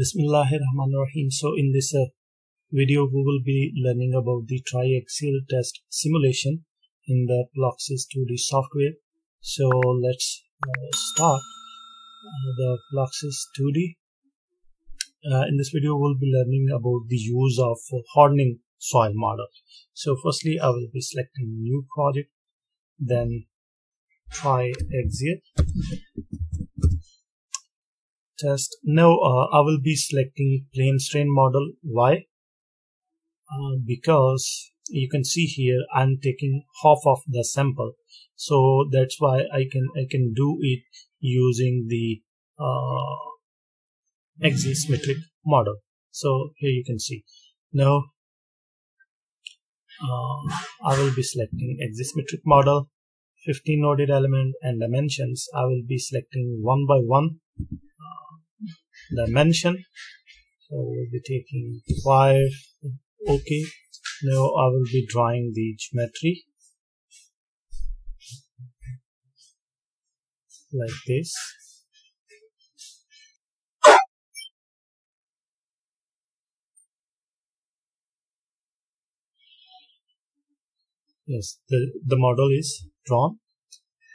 Bismillahirrahmanirrahim. So in this video we will be learning about the triaxial test simulation in the PLAXIS 2D software. So let's start the PLAXIS 2D. In this video we'll be learning about the use of hardening soil model. So firstly I will be selecting new project, then triaxial test. Now I will be selecting plane strain model. Why? Because you can see here I'm taking half of the sample, so that's why I can do it using the axisymmetric model. So here you can see. Now I will be selecting axisymmetric model, 15 noded element and dimensions. I will be selecting 1 by 1 dimension. So we'll be taking 5. Okay. Now I will be drawing the geometry like this. Yes, the model is drawn.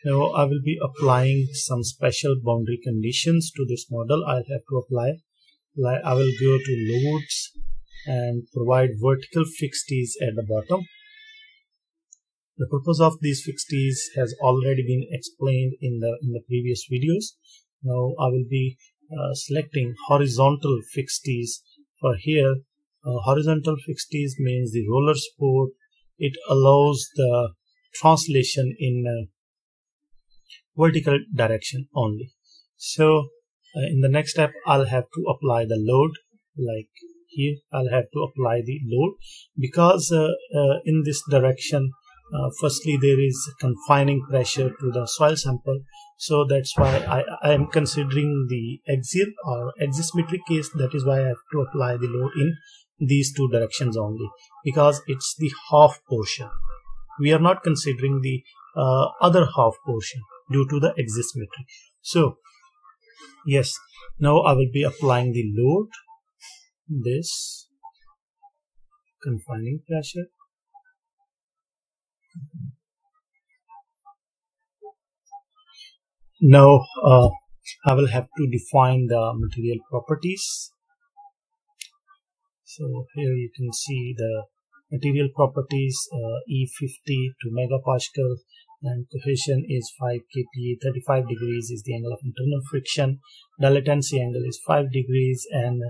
Now I will be applying some special boundary conditions to this model. I'll have to apply, like I will go to loads and provide vertical fixities at the bottom. The purpose of these fixities has already been explained in the previous videos. Now I will be selecting horizontal fixities for here. Horizontal fixities means the roller support. It allows the translation in vertical direction only. So in the next step I'll have to apply the load. Like here I'll have to apply the load because in this direction firstly there is confining pressure to the soil sample, so that's why I am considering the axial or axisymmetric case. That is why I have to apply the load in these two directions only, because it's the half portion. We are not considering the other half portion due to the axisymmetry. So yes, now I will be applying the load, this confining pressure. Now I will have to define the material properties. So here you can see the material properties, E50 2 megapascal, and cohesion is 5 kPa, 35 degrees is the angle of internal friction, dilatancy angle is 5 degrees, and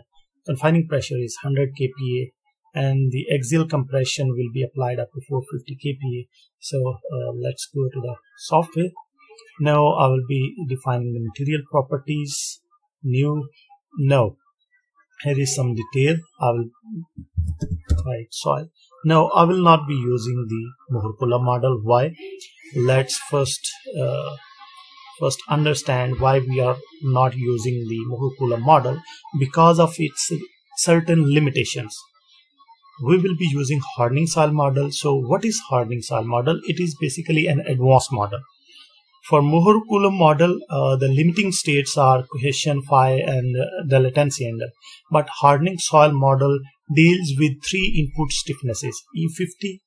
confining pressure is 100 kPa, and the axial compression will be applied up to 450 kPa. So let's go to the software. Now I will be defining the material properties. New. Now here is some detail. I will write soil. Now I will not be using the Mohr-Coulomb model. Why? Let's first understand why we are not using the Mohr-Coulomb model, because of its certain limitations. We will be using hardening soil model. So what is hardening soil model? It is basically an advanced model. For Mohr-Coulomb model, the limiting states are cohesion, phi, and the dilatancy angle. But hardening soil model deals with three input stiffnesses, E50,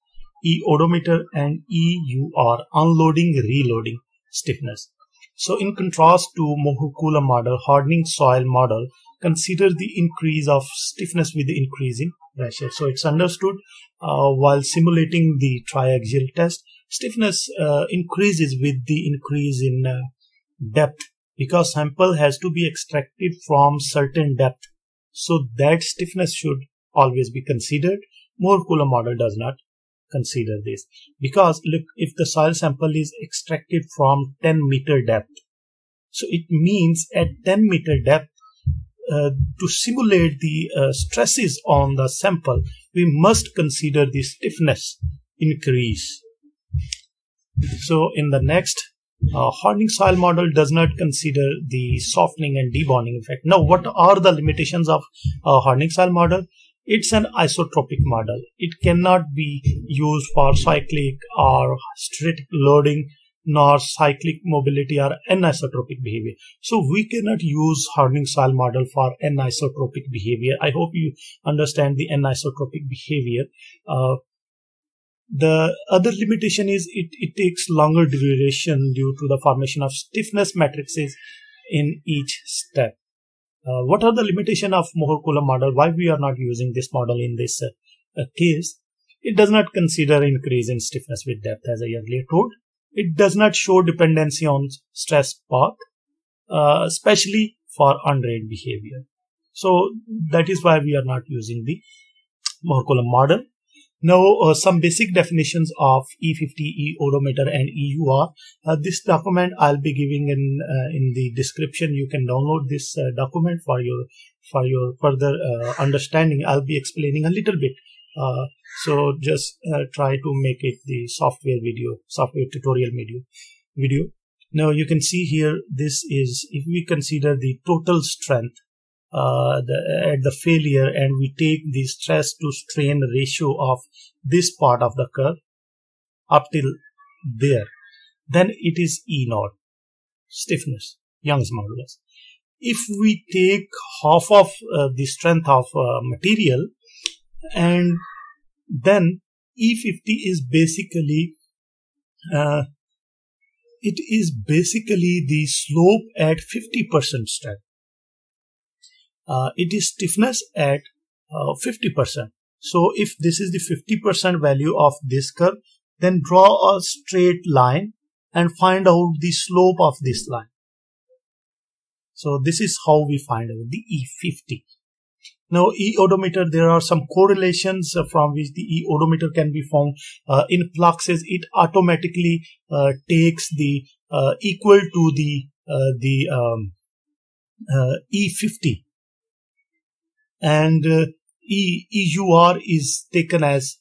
E odometer, and EUR, unloading reloading stiffness. So in contrast to Mohr-Coulomb model, hardening soil model consider the increase of stiffness with the increase in pressure. So it's understood while simulating the triaxial test, stiffness increases with the increase in depth, because sample has to be extracted from certain depth. So that stiffness should always be considered. Mohr-Coulomb model does not consider this, because look, if the soil sample is extracted from 10-meter depth, so it means at 10-meter depth, to simulate the stresses on the sample, we must consider the stiffness increase. So in the next, hardening soil model does not consider the softening and deboning effect. Now what are the limitations of hardening soil model? It's an isotropic model. It cannot be used for cyclic or static loading, nor cyclic mobility or anisotropic behavior. So we cannot use hardening soil model for anisotropic behavior. I hope you understand the anisotropic behavior. The other limitation is it takes longer duration due to the formation of stiffness matrices in each step. What are the limitations of Mohr-Coulomb model? Why we are not using this model in this case? It does not consider increase in stiffness with depth, as I earlier told. It does not show dependency on stress path, especially for unrelated behavior. So that is why we are not using the Mohr-Coulomb model. Now, some basic definitions of E50, E odometer, and EUR. This document I'll be giving in the description. You can download this document for your further understanding. I'll be explaining a little bit. So just try to make it the software tutorial video. Now you can see here, this is if we consider the total strength at the failure, and we take the stress to strain ratio of this part of the curve up till there, then it is E naught, stiffness, Young's modulus. If we take half of the strength of material, and then E50 is basically the slope at 50% strength. It is stiffness at 50%. So if this is the 50% value of this curve, then draw a straight line and find out the slope of this line. So this is how we find out the E50. Now, E odometer, there are some correlations from which the E odometer can be found. In PLAXIS, it automatically takes the equal to the E50. And EUR is taken as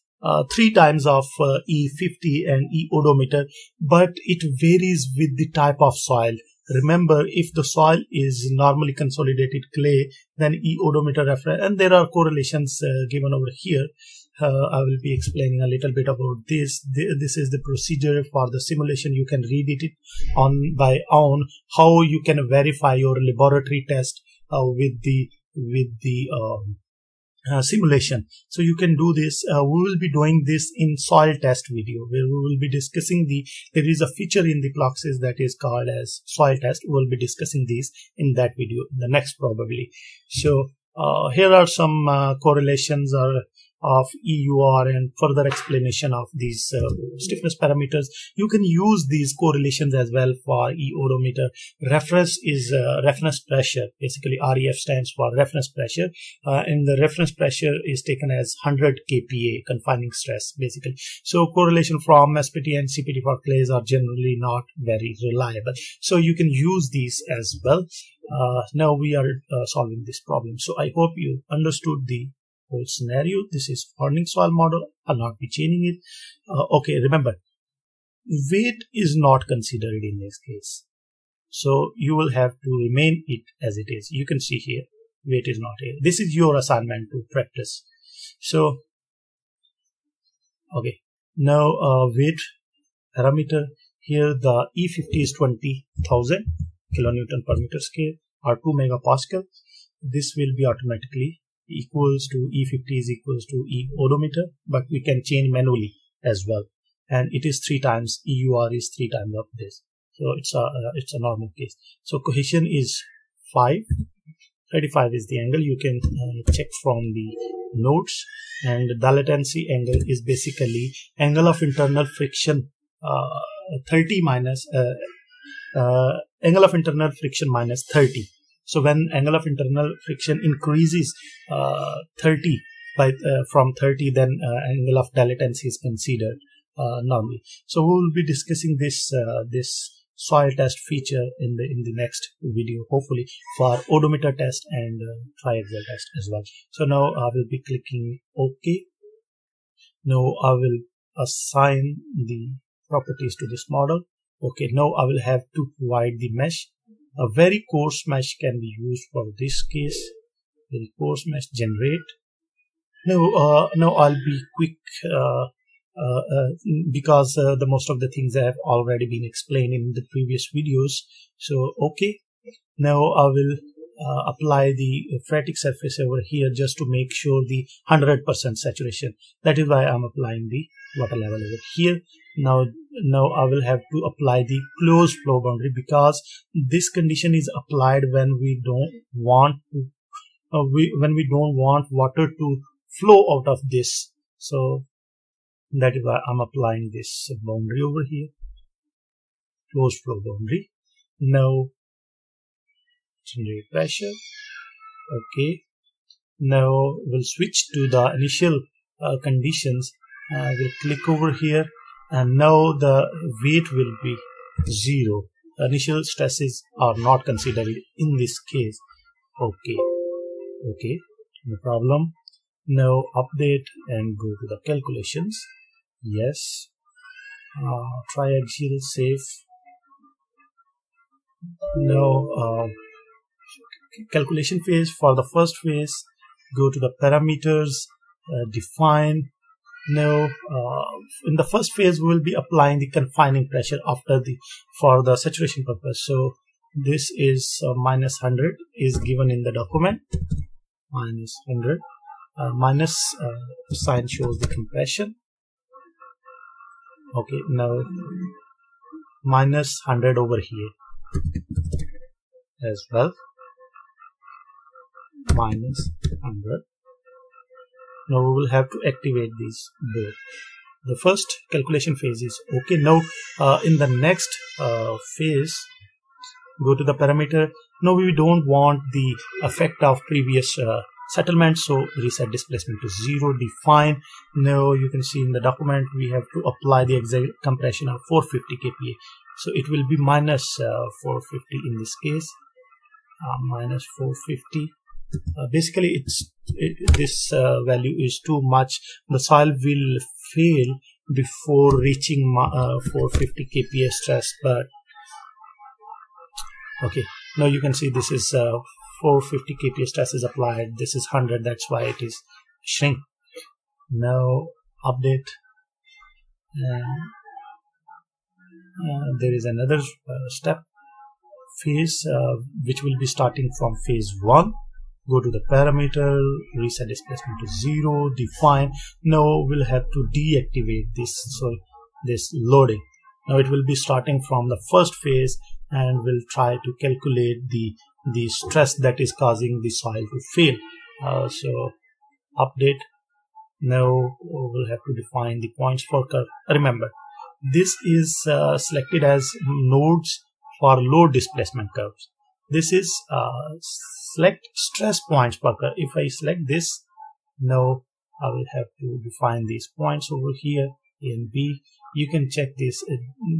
3 times of E50 and E odometer, but it varies with the type of soil. Remember, if the soil is normally consolidated clay, then E odometer reference, and there are correlations given over here. I will be explaining a little bit about this. This is the procedure for the simulation. You can read it on by own, how you can verify your laboratory test with the simulation. So you can do this. We will be doing this in soil test video, where we will be discussing there is a feature in the PLAXIS that is called as soil test. We will be discussing this in that video, the next probably. So here are some correlations of EUR and further explanation of these stiffness parameters. You can use these correlations as well for E odometer. Reference is reference pressure. Basically, REF stands for reference pressure, and the reference pressure is taken as 100 kPa, confining stress, basically. So correlation from SPT and CPT for clays are generally not very reliable. So you can use these as well. Now we are solving this problem. So I hope you understood the whole scenario. This is hardening soil model. I'll not be changing it. Okay, remember, weight is not considered in this case, so you will have to remain it as it is. You can see here, weight is not here. This is your assignment to practice. So okay, now weight parameter here, the E50 is 20,000 kilonewton per meter square or 2 megapascal. This will be automatically equals to E50 is equals to E odometer, but we can change manually as well. And it is 3 times, EUR is 3 times of this. So it's a normal case. So cohesion is 5, 35 is the angle. You can check from the notes. And dilatancy angle is basically angle of internal friction, 30 minus, angle of internal friction minus 30. So when angle of internal friction increases 30 from 30, then angle of dilatancy is considered normally. So we will be discussing this soil test feature in the next video, hopefully, for odometer test and triaxial test as well. So now I will be clicking OK. Now I will assign the properties to this model. Okay, now I will have to provide the mesh. A very coarse mesh can be used for this case. Very coarse mesh, generate. Now I'll be quick because the most of the things have already been explained in the previous videos. So okay, now I will apply the phatic surface over here just to make sure the 100% saturation. That is why I'm applying the water level over here. Now I will have to apply the closed flow boundary, because this condition is applied when we don't want to, when we don't want water to flow out of this. So that is why I'm applying this boundary over here, closed flow boundary. Now generate pressure. Okay, now we'll switch to the initial conditions. I will click over here, and now the weight will be 0. Initial stresses are not considered in this case. Okay, okay, no problem. Now update and go to the calculations. Yes, triaxial safe. Now calculation phase. For the first phase, go to the parameters, define. Now in the first phase we will be applying the confining pressure after the for the saturation purpose. So this is minus 100 is given in the document, minus 100, minus sign shows the compression. Okay, now minus 100 over here as well, minus 100. Now we will have to activate these both. The first calculation phase is okay. Now in the next phase, go to the parameter. Now we don't want the effect of previous settlement, so reset displacement to 0, define. Now you can see in the document we have to apply the exact compression of 450 kPa, so it will be minus 450 in this case, minus 450. Basically this value is too much. The soil will fail before reaching 450 kPa stress. But okay, now you can see this is 450 kPa stress is applied. This is 100, that's why it is shrink. Now update. There is another step phase which will be starting from phase 1. Go to the parameter, reset displacement to 0, define. Now we'll have to deactivate this, so this loading. Now it will be starting from the first phase, and we'll try to calculate the stress that is causing the soil to fail. So update. Now we'll have to define the points for curve. Remember, this is selected as nodes for low displacement curves. This is select stress points per curve. If I select this, now I will have to define these points over here, A and B. You can check this,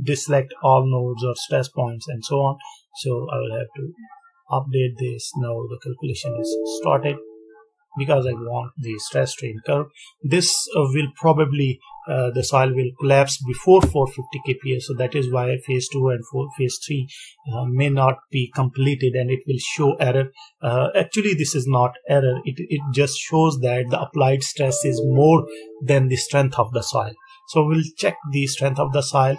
deselect all nodes or stress points and so on. So I will have to update this. Now the calculation is started, because I want the stress strain curve. This will probably, the soil will collapse before 450 kPa, so that is why phase 2 and phase 3 may not be completed, and it will show error. Actually, this is not error, it just shows that the applied stress is more than the strength of the soil. So we'll check the strength of the soil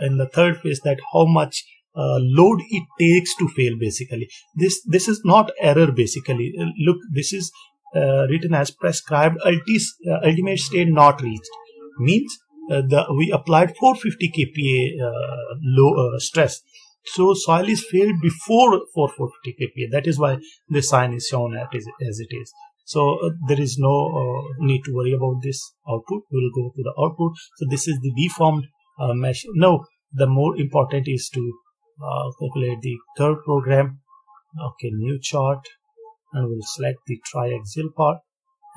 in the third phase, that how much load it takes to fail. Basically this is not error. Basically look, this is written as prescribed ultimate state not reached, means we applied 450 kPa low stress, so soil is failed before 450 kPa. That is why the sign is shown as it is. So there is no need to worry about this output. We will go to the output. So this is the deformed mesh. Now the more important is to calculate the curve program. Okay, new chart, and we'll select the triaxial part,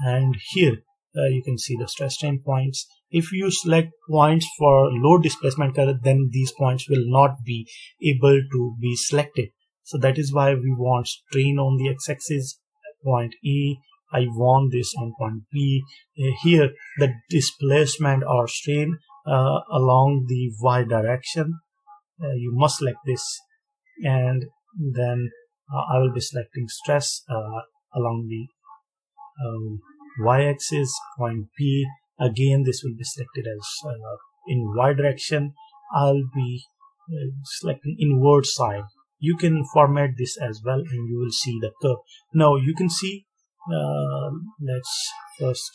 and here you can see the stress strain points. If you select points for low displacement curve, then these points will not be able to be selected. So that is why we want strain on the x-axis, point E. I want this on point B. Here the displacement or strain along the y direction. You must select this, and then I will be selecting stress along the y-axis, point P. Again, this will be selected as in Y direction. I'll be selecting inward side. You can format this as well, and you will see the curve. Now you can see. Let's first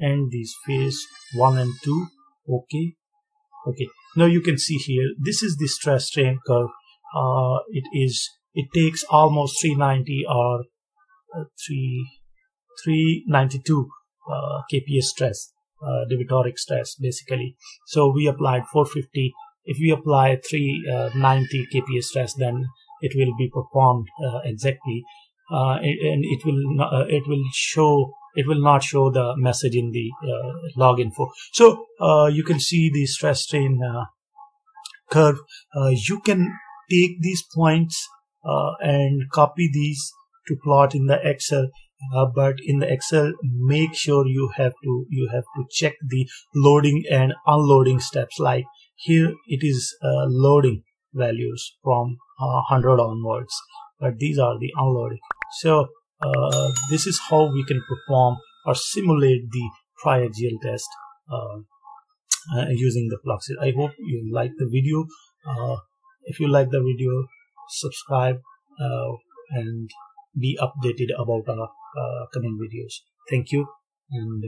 end these phase 1 and 2. Okay. Now you can see here. This is the stress strain curve. It takes almost 390 or 392 kPa stress, deviatoric stress basically. So we applied 450. If we apply 390 kPa stress, then it will be performed exactly, and it will not show the message in the log info. So you can see the stress strain curve. You can take these points and copy these to plot in the Excel, but in the Excel, make sure you have to check the loading and unloading steps. Like here, it is loading values from 100 onwards, but these are the unloading. So this is how we can perform or simulate the triaxial test using the PLAXIS. I hope you like the video. If you like the video, subscribe and be updated about our coming videos. Thank you and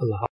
Allah.